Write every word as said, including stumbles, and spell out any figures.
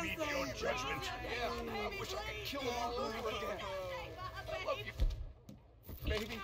believe your judgment. Yeah, I wish I could kill them all over again. I love you, baby.